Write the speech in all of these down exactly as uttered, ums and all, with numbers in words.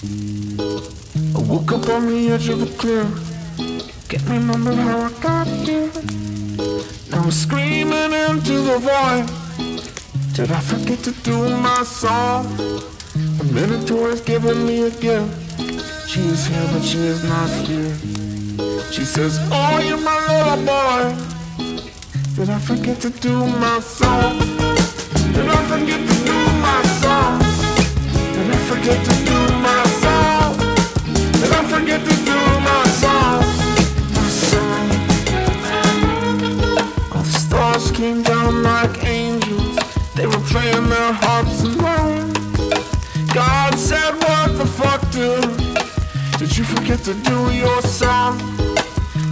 I woke up on the edge of the cliff. Can't remember how I got here. Now I'm screaming into the void. Did I forget to do my song? The Minotaur is giving me a gift. She is here but she is not here. She says, oh, you're my little boy. Did I forget to do my song? Did I forget to do my song? Did I forget to do my song? Did I forget to do my song? My song. All the stars came down like angels. They were playing their harps alone. God said, what the fuck, dude? Did you forget to do your song?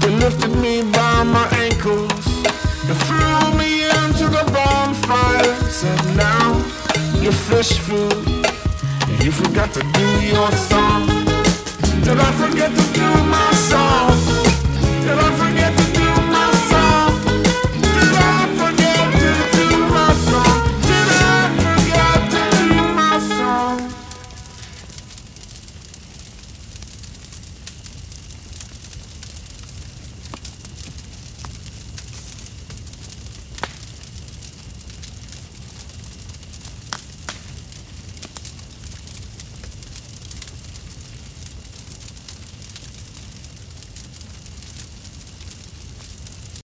They lifted me by my ankles. They threw me into the bonfire. Said, now you're fish food. You forgot to do your song. Did I forget to do your song?